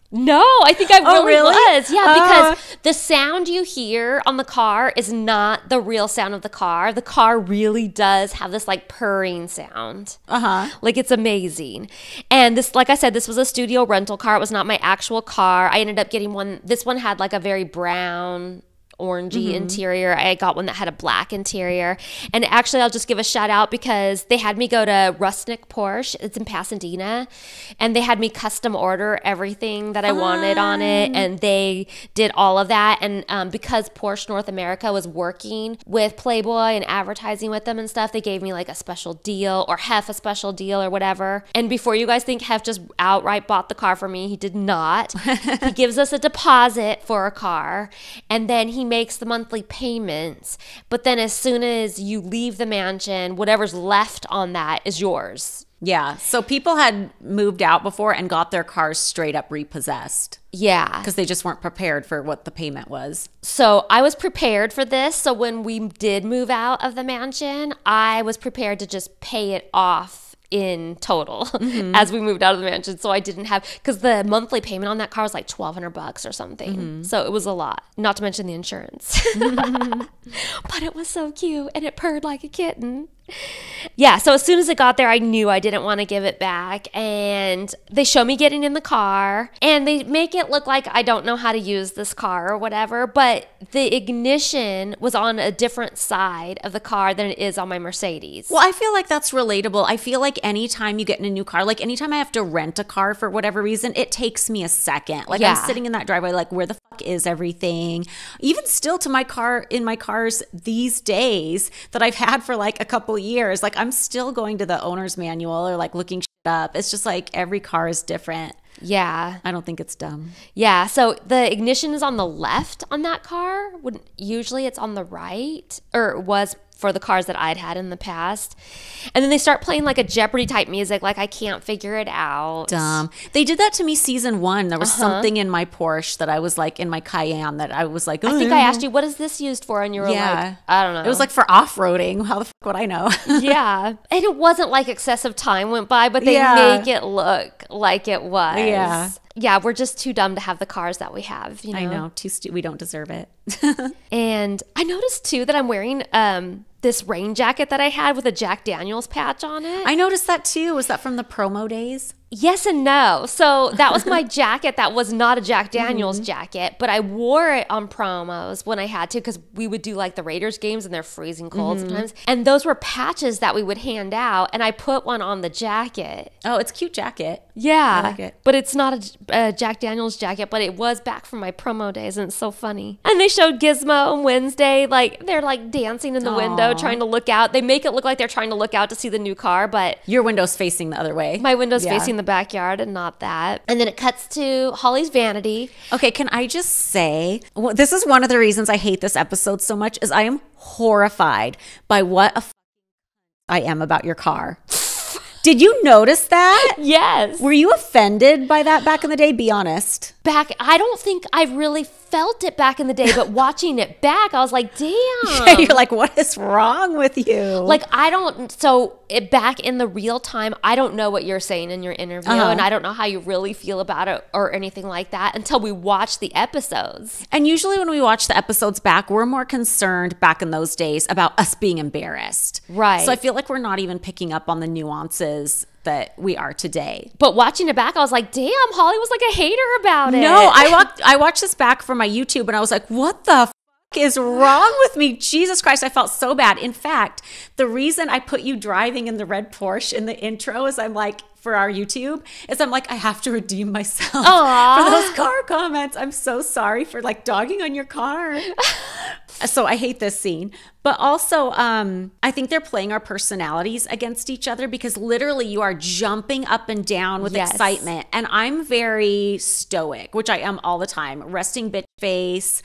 No, I think I really, was. Yeah, because the sound you hear on the car is not the real sound of the car. The car really does have this like purring sound. Like, it's amazing. And this, like I said, this was a studio rental car. It was not my actual car. I ended up getting one. This one had like a very brown, orangey interior. I got one that had a black interior. And actually, I'll just give a shout out because they had me go to Rusnik Porsche. It's in Pasadena. And they had me custom order everything that I wanted on it. And they did all of that. And because Porsche North America was working with Playboy and advertising with them and stuff, they gave me like a special deal, or Hef a special deal or whatever. And before you guys think Hef just outright bought the car for me, he did not. He gives us a deposit for a car, and then he makes the monthly payments, but then as soon as you leave the mansion, whatever's left on that is yours. Yeah, so people had moved out before and got their cars straight up repossessed. Yeah. Because they just weren't prepared for what the payment was. So I was prepared for this. So when we did move out of the mansion, I was prepared to just pay it off in total as we moved out of the mansion. So I didn't have, because the monthly payment on that car was like $1,200 or something. So it was a lot, not to mention the insurance. But it was so cute, and it purred like a kitten. Yeah, so as soon as it got there, I knew I didn't want to give it back. And they show me getting in the car, and they make it look like I don't know how to use this car or whatever, but the ignition was on a different side of the car than it is on my Mercedes. Well, I feel like that's relatable. I feel like anytime you get in a new car, like anytime I have to rent a car for whatever reason, it takes me a second. Like, I'm sitting in that driveway like, where the fuck is everything? Even still to my car, in my cars these days that I've had for like a couple years, like I'm still going to the owner's manual or like looking shit up. It's just like every car is different. Yeah. I don't think it's dumb. Yeah. So the ignition is on the left on that car. Usually it's on the right, or it was for the cars that I'd had in the past. And then they start playing like a Jeopardy type music, like I can't figure it out. Dumb. They did that to me season 1. There was something in my Porsche that I was like, in my Cayenne, that I was like, I think I asked you, what is this used for? And you were like, I don't know. It was like for off-roading. How the fuck would I know? And it wasn't like excessive time went by, but they make it look like it was. Yeah. Yeah, we're just too dumb to have the cars that we have. You know? I know. We don't deserve it. And I noticed, too, that I'm wearing this rain jacket that I had with a Jack Daniels patch on it. I noticed that, too. Was that from the promo days? Yes and no. So that was my jacket. That was not a Jack Daniels jacket, but I wore it on promos when I had to, because we would do like the Raiders games and they're freezing cold sometimes. And those were patches that we would hand out, and I put one on the jacket. Oh, it's a cute jacket. Yeah. I like it. But it's not a Jack Daniels jacket, but it was back from my promo days, and it's so funny. And they showed Gizmo on Wednesday. Like, they're like dancing in the window trying to look out. They make it look like they're trying to look out to see the new car, but... Your window's facing the other way. My window's facing the backyard and not that. And then it cuts to Holly's vanity. Okay, can I just say, this is one of the reasons I hate this episode so much, is I am horrified by what a I am about your car. Did you notice that? Yes. Were you offended by that back in the day? Be honest. Back, I don't think I really felt it back in the day, but watching it back, I was like, damn. Yeah, you're like, what is wrong with you? Like, I don't, so it, back in the real time, I don't know what you're saying in your interview, and I don't know how you really feel about it or anything like that until we watch the episodes. And usually when we watch the episodes back, we're more concerned back in those days about us being embarrassed. Right. So I feel like we're not even picking up on the nuances that we are today. But watching it back, I was like, damn, Holly was like a hater about it. No, I watched this back from my YouTube, and I was like, what the f is wrong with me? Jesus Christ, I felt so bad. In fact, the reason I put you driving in the red Porsche in the intro is I'm like, for our YouTube, is I'm like, I have to redeem myself for those car comments. I'm so sorry for like dogging on your car. So I hate this scene. But also, I think they're playing our personalities against each other, because literally you are jumping up and down with excitement. And I'm very stoic, which I am all the time. Resting bitch face.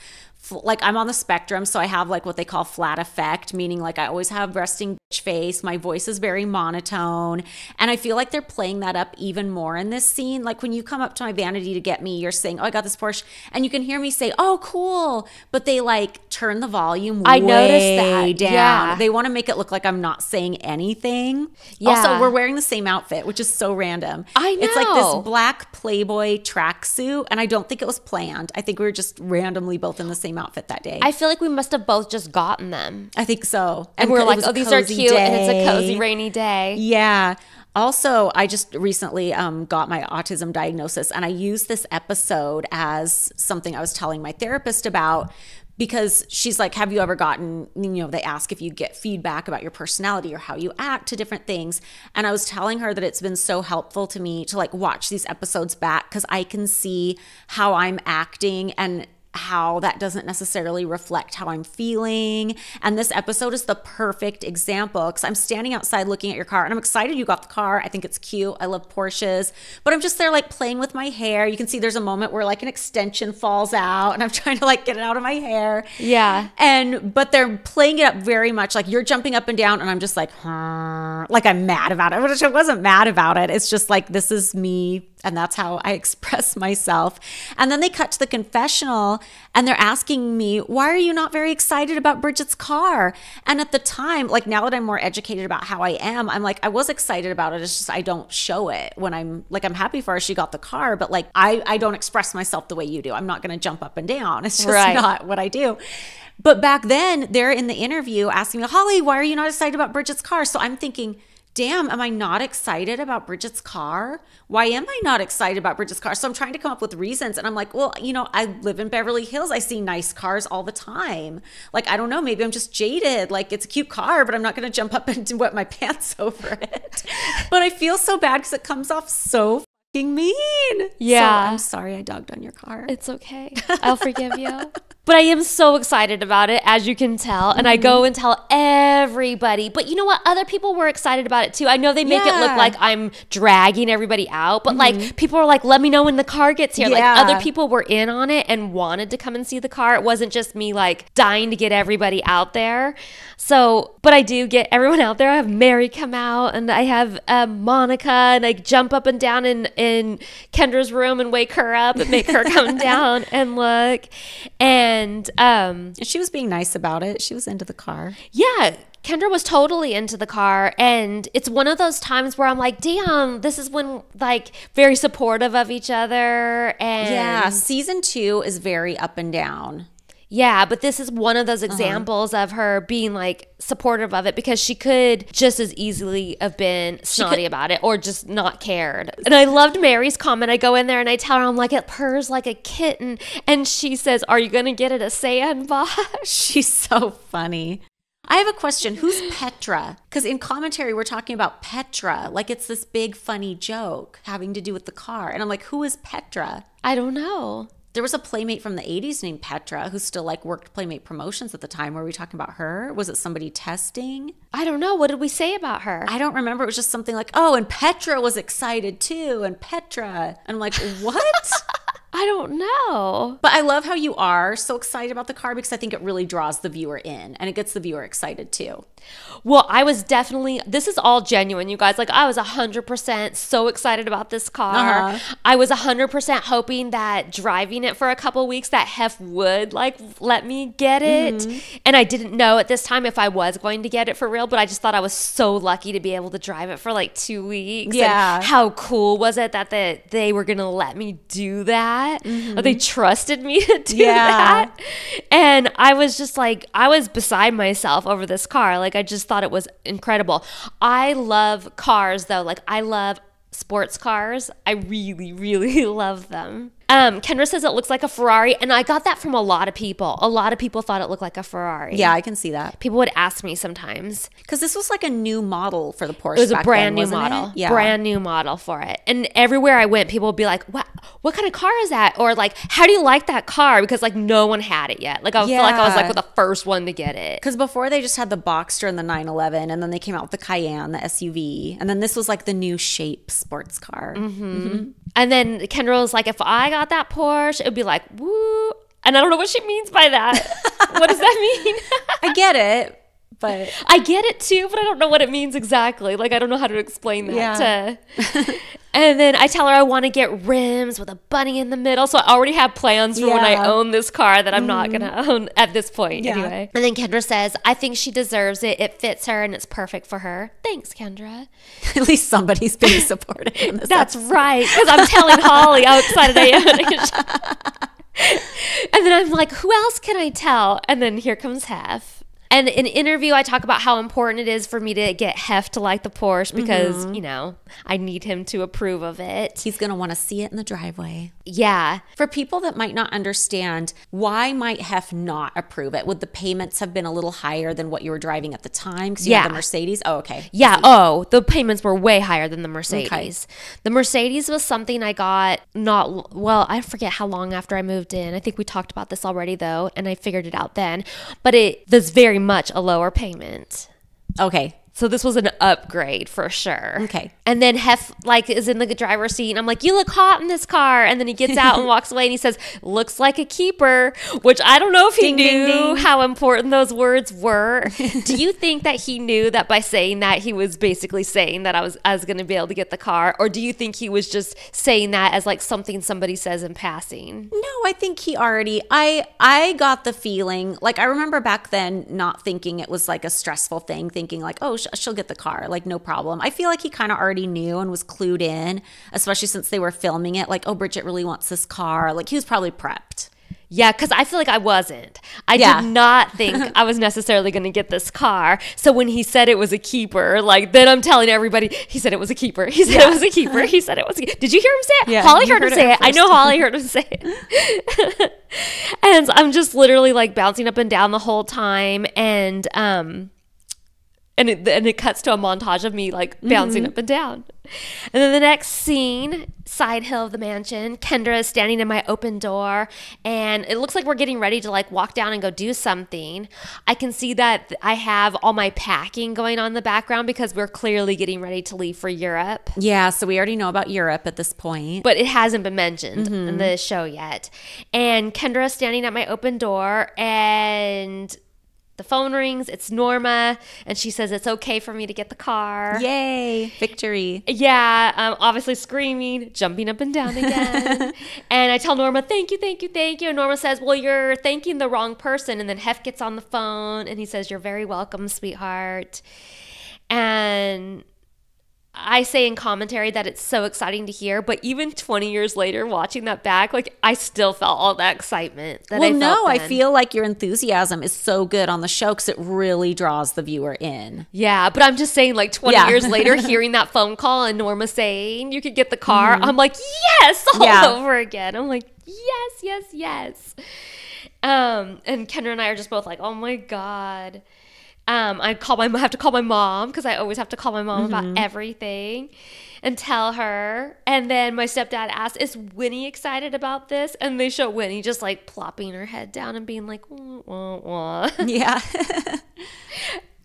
Like, I'm on the spectrum, so I have like what they call flat effect, meaning like I always have resting bitch face. My voice is very monotone. And I feel like they're playing that up even more in this scene. Like, when you come up to my vanity to get me, you're saying, oh, I got this Porsche. And you can hear me say, oh, cool. But they like turn the volume way down. Yeah. They want to make it look like I'm not saying anything. Yeah. Also, we're wearing the same outfit, which is so random. I know. It's like this black Playboy tracksuit. And I don't think it was planned. I think we were just randomly both in the same outfit that day. I feel like we must have both just gotten them. I think so. And we're like, oh, these are cute and it's a cozy rainy day. Yeah. Also, I just recently got my autism diagnosis, and I used this episode as something I was telling my therapist about, because she's like, have you ever gotten, you know, they ask if you get feedback about your personality or how you act to different things. And I was telling her that it's been so helpful to me to like watch these episodes back, because I can see how I'm acting and how that doesn't necessarily reflect how I'm feeling. And this episode is the perfect example, because I'm standing outside looking at your car, and I'm excited you got the car. I think it's cute. I love Porsches, but I'm just there like playing with my hair. You can see there's a moment where like an extension falls out, and I'm trying to like get it out of my hair. Yeah. And, but they're playing it up very much. Like, you're jumping up and down, and I'm just like, huh, like I'm mad about it, which I wasn't mad about it. It's just like, this is me. And that's how I express myself. And then they cut to the confessional, and they're asking me, why are you not very excited about Bridget's car? And at the time, like now that I'm more educated about how I am, I'm like, I was excited about it. It's just I don't show it when I'm like, I'm happy for her. She got the car, but like I don't express myself the way you do. I'm not going to jump up and down. It's just not what I do. But back then, they're in the interview asking me, Holly, why are you not excited about Bridget's car? So I'm thinking, damn, am I not excited about Bridget's car? Why am I not excited about Bridget's car? So I'm trying to come up with reasons. And I'm like, well, you know, I live in Beverly Hills. I see nice cars all the time. Like, I don't know, maybe I'm just jaded. Like, it's a cute car, but I'm not going to jump up and wet my pants over it. But I feel so bad because it comes off so fucking mean. Yeah. So I'm sorry I dogged on your car. It's okay. I'll forgive you. But I am so excited about it, as you can tell. And I go and tell everybody. But you know what? Other people were excited about it too. I know they make it look like I'm dragging everybody out. But like, people are like, let me know when the car gets here. Yeah. Like, other people were in on it and wanted to come and see the car. It wasn't just me like dying to get everybody out there. So, but I do get everyone out there. I have Mary come out, and I have Monica, and I jump up and down in Kendra's room and wake her up and make her come down and look. And she was being nice about it. She was into the car. Yeah. Kendra was totally into the car, and it's one of those times where I'm like, damn, this is when like very supportive of each other. And yeah, season 2 is very up and down. Yeah, but this is one of those examples of her being like supportive of it, because she could just as easily have been snotty about it or just not cared. And I loved Mary's comment. I go in there and I tell her, I'm like, it purrs like a kitten. And she says, are you going to get it a sandbox? She's so funny. I have a question. Who's Petra? Because in commentary, we're talking about Petra. Like it's this big funny joke having to do with the car. And I'm like, who is Petra? I don't know. There was a Playmate from the 80s named Petra who still like worked Playmate Promotions at the time. Were we talking about her? Was it somebody testing? I don't know. What did we say about her? I don't remember. It was just something like, oh, and Petra was excited too. And Petra. And I'm like, what? I don't know. But I love how you are so excited about the car, because I think it really draws the viewer in and it gets the viewer excited too. Well, I was definitely, this is all genuine, you guys. Like I was 100% so excited about this car. I was 100% hoping that driving it for a couple weeks that Hef would like let me get it. And I didn't know at this time if I was going to get it for real, but I just thought I was so lucky to be able to drive it for like 2 weeks. Yeah. And how cool was it that they were going to let me do that? They trusted me to do that. And I was just like, I was beside myself over this car. Like I just thought it was incredible. I love cars though. Like I love sports cars. I really, really love them. Kendra says it looks like a Ferrari, and I got that from a lot of people. A lot of people thought it looked like a Ferrari. Yeah, I can see that. People would ask me sometimes. Because this was like a new model for the Porsche. It was a brand new model. Yeah. Brand new model for it. And everywhere I went, people would be like, what kind of car is that? Or like, how do you like that car? Because like no one had it yet. Like I feel like I was like the first one to get it. Because before they just had the Boxster and the 911, and then they came out with the Cayenne, the SUV. And then this was like the new shape sports car. And then Kendra was like, if I got that Porsche, it would be like, woo. And I don't know what she means by that. What does that mean? I get it, but. I get it too, but I don't know what it means exactly. Like, I don't know how to explain that. Yeah. And then I tell her I want to get rims with a bunny in the middle. So I already have plans for when I own this car that I'm not going to own at this point anyway. And then Kendra says, I think she deserves it. It fits her and it's perfect for her. Thanks, Kendra. At least somebody's being supportive in this episode. Right. Because I'm telling Holly how excited I am. And then I'm like, who else can I tell? And then here comes Hef. And in an interview, I talk about how important it is for me to get Hef to like the Porsche because, you know, I need him to approve of it. He's going to want to see it in the driveway. Yeah. For people that might not understand, why might Hef not approve it? Would the payments have been a little higher than what you were driving at the time? Because you had the Mercedes? Oh, okay. Yeah. Oh, the payments were way higher than the Mercedes. Okay. The Mercedes was something I got not, well, I forget how long after I moved in. I think we talked about this already, though, and I figured it out then. But it was very much a lower payment. Okay. So this was an upgrade for sure. Okay. And then Hef like is in the driver's seat and I'm like, you look hot in this car. And then he gets out and walks away and he says, looks like a keeper, which I don't know if he knew how important those words were. Do you think that he knew that by saying that he was basically saying that I was going to be able to get the car? Or do you think he was just saying that as like something somebody says in passing? No, I think he already, I got the feeling, like I remember back then not thinking it was like a stressful thing, thinking like, oh, she'll get the car, like no problem. I feel like he kind of already knew and was clued in, especially since they were filming it. Like, oh, Bridget really wants this car. Like he was probably prepped. Yeah, because I feel like I wasn't. I did not think I was necessarily going to get this car. So when he said it was a keeper, like then I'm telling everybody, he said it was a keeper. He said it was a keeper. He said it was a keeper. Did you hear him say it? Yeah, Holly heard him say it. I know Holly heard him say it. And I'm just literally like bouncing up and down the whole time. And it cuts to a montage of me like bouncing up and down. And then the next scene, side hill of the mansion, Kendra is standing in my open door and it looks like we're getting ready to like walk down and go do something. I can see that I have all my packing going on in the background because we're clearly getting ready to leave for Europe. Yeah, so we already know about Europe at this point. But it hasn't been mentioned in the show yet. And Kendra is standing at my open door and the phone rings. It's Norma, and she says it's okay for me to get the car. Yay, victory. Yeah, obviously screaming, jumping up and down again. And I tell Norma, thank you, thank you, thank you. And Norma says, well, you're thanking the wrong person. And then Hef gets on the phone, and he says, you're very welcome, sweetheart. And I say in commentary that it's so exciting to hear, but even 20 years later, watching that back, like, I still felt all that excitement that I felt then. Well, no, I feel like your enthusiasm is so good on the show because it really draws the viewer in. Yeah, but I'm just saying, like, 20 years later, hearing that phone call and Norma saying, you could get the car, I'm like, yes, all over again. I'm like, yes, yes, yes. And Kendra and I are just both like, oh, my God. I have to call my mom because I always have to call my mom about everything and tell her. And then my stepdad asked, is Winnie excited about this? And they show Winnie just like plopping her head down and being like, wah, wah, wah. Yeah.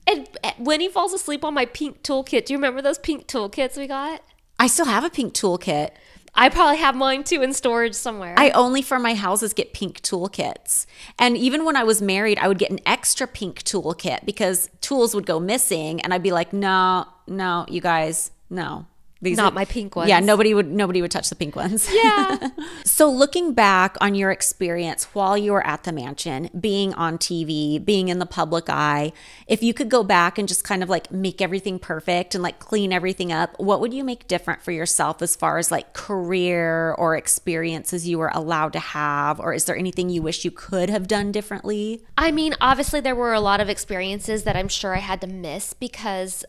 And Winnie falls asleep on my pink toolkit. Do you remember those pink toolkits we got? I still have a pink toolkit. I probably have mine too in storage somewhere. I only for my houses get pink toolkits. And even when I was married, I would get an extra pink toolkit because tools would go missing. And I'd be like, no, you guys, no. These not my pink ones. Yeah, nobody would touch the pink ones. Yeah. So looking back on your experience while you were at the mansion, being on TV, being in the public eye, if you could go back and just kind of like make everything perfect and like clean everything up, what would you make different for yourself as far as like career or experiences you were allowed to have? Or is there anything you wish you could have done differently? I mean, obviously there were a lot of experiences that I'm sure I had to miss because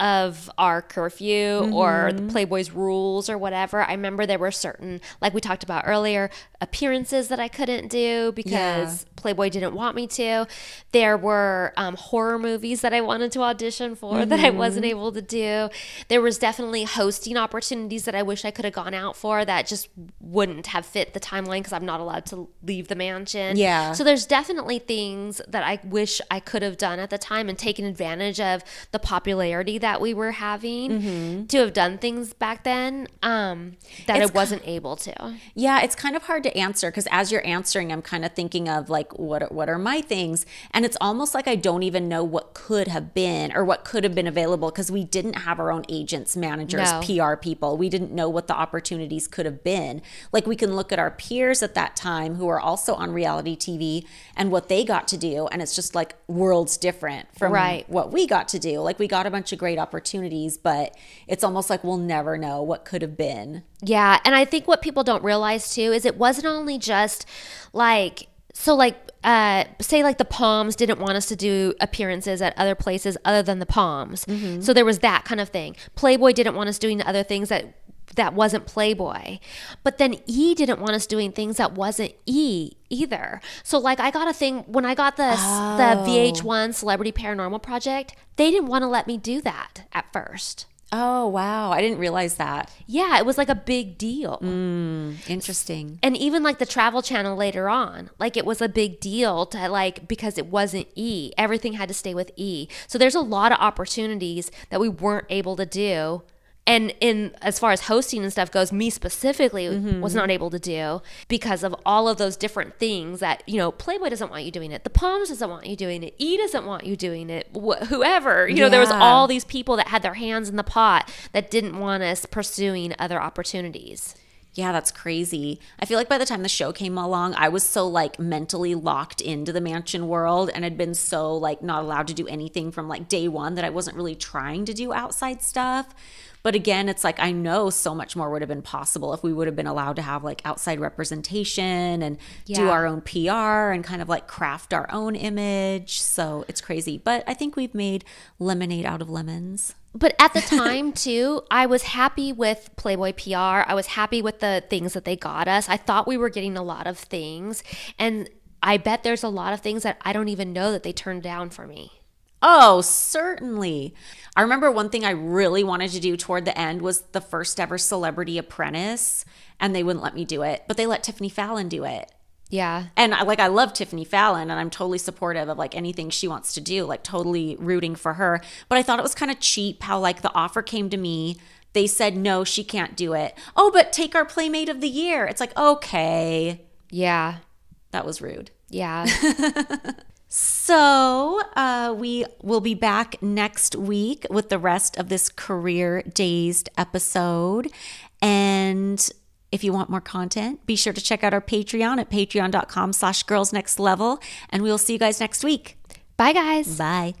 of our curfew or the Playboy's rules or whatever. I remember there were certain, like we talked about earlier, appearances that I couldn't do because Playboy didn't want me to. There were horror movies that I wanted to audition for that I wasn't able to do. There was definitely hosting opportunities that I wish I could have gone out for that just wouldn't have fit the timeline because I'm not allowed to leave the mansion. Yeah. So there's definitely things that I wish I could have done at the time and taken advantage of the popularity that we were having to have done things back then that I wasn't able to. Yeah, it's kind of hard to answer because as you're answering, I'm kind of thinking of like, what are my things? And it's almost like I don't even know what could have been or what could have been available because we didn't have our own agents, managers, PR people. We didn't know what the opportunities could have been. Like we can look at our peers at that time who are also on reality TV and what they got to do. And it's just like worlds different from what we got to do. Like we got a bunch of great opportunities, but it's almost like we'll never know what could have been. Yeah, and I think what people don't realize too is it wasn't only just like, so like say like the Palms didn't want us to do appearances at other places other than the Palms. So there was that kind of thing. Playboy didn't want us doing other things that wasn't Playboy. But then E! Didn't want us doing things that wasn't E! Either. So like I got a thing when I got the VH1 Celebrity Paranormal Project, they didn't want to let me do that at first. Oh, wow. I didn't realize that. Yeah, it was like a big deal. Interesting. And even like the Travel Channel later on, like it was a big deal to like, because it wasn't E! Everything had to stay with E! So there's a lot of opportunities that we weren't able to do. And in as far as hosting and stuff goes, me specifically was not able to do because of all of those different things that, you know, Playboy doesn't want you doing it. The Palms doesn't want you doing it. E! Doesn't want you doing it. Whoever. You know, there was all these people that had their hands in the pot that didn't want us pursuing other opportunities. Yeah, that's crazy. I feel like by the time the show came along, I was so like mentally locked into the mansion world and had been so like not allowed to do anything from like day one that I wasn't really trying to do outside stuff. But again, it's like I know so much more would have been possible if we would have been allowed to have like outside representation and do our own PR and kind of like craft our own image. So it's crazy. But I think we've made lemonade out of lemons. But at the time too, I was happy with Playboy PR. I was happy with the things that they got us. I thought we were getting a lot of things. And I bet there's a lot of things that I don't even know that they turned down for me. Oh, certainly. I remember one thing I really wanted to do toward the end was the first ever Celebrity Apprentice, and they wouldn't let me do it, but they let Tiffany Fallon do it. Yeah. And I love Tiffany Fallon, and I'm totally supportive of like anything she wants to do, like totally rooting for her. But I thought it was kind of cheap how like the offer came to me. They said, no, she can't do it. Oh, but take our Playmate of the Year. It's like, okay. Yeah. That was rude. Yeah. So we will be back next week with the rest of this Career Dazed episode. And if you want more content, be sure to check out our Patreon at patreon.com/girlsnextlevel. And we will see you guys next week. Bye, guys. Bye.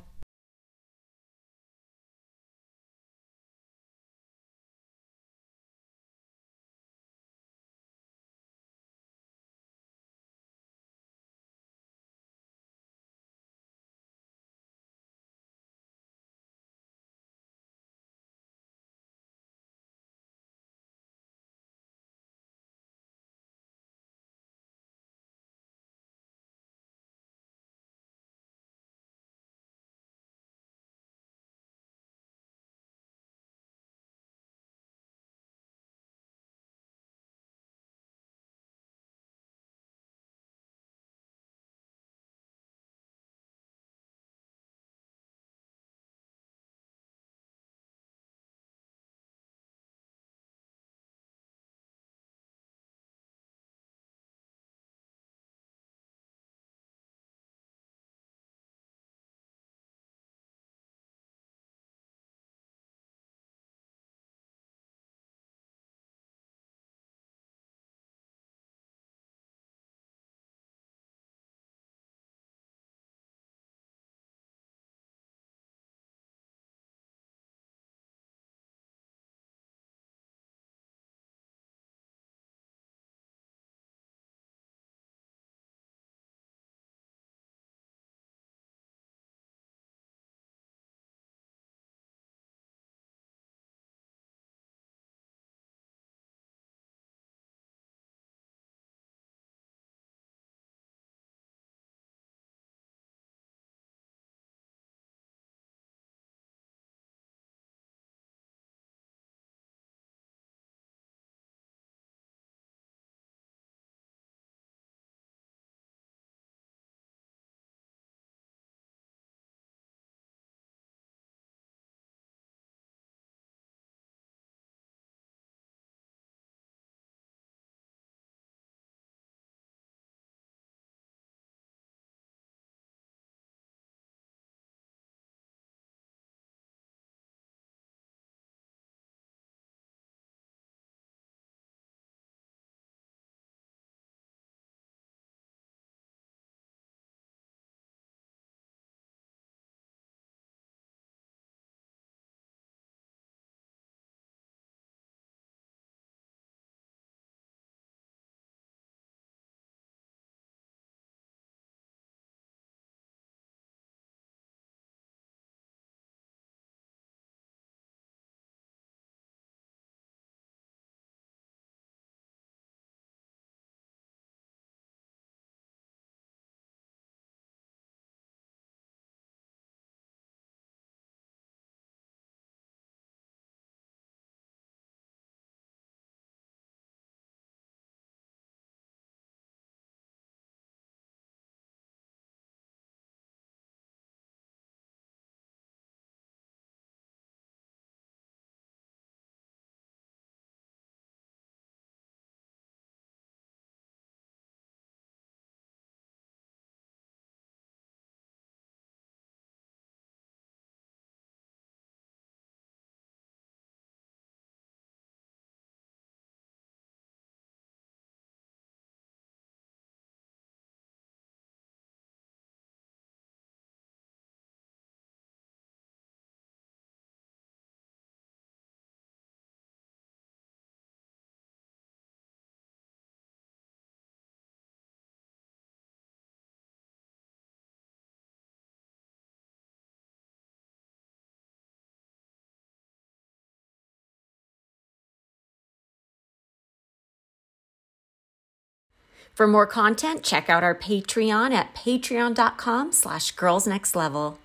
For more content, check out our Patreon at patreon.com/girlsnextlevel.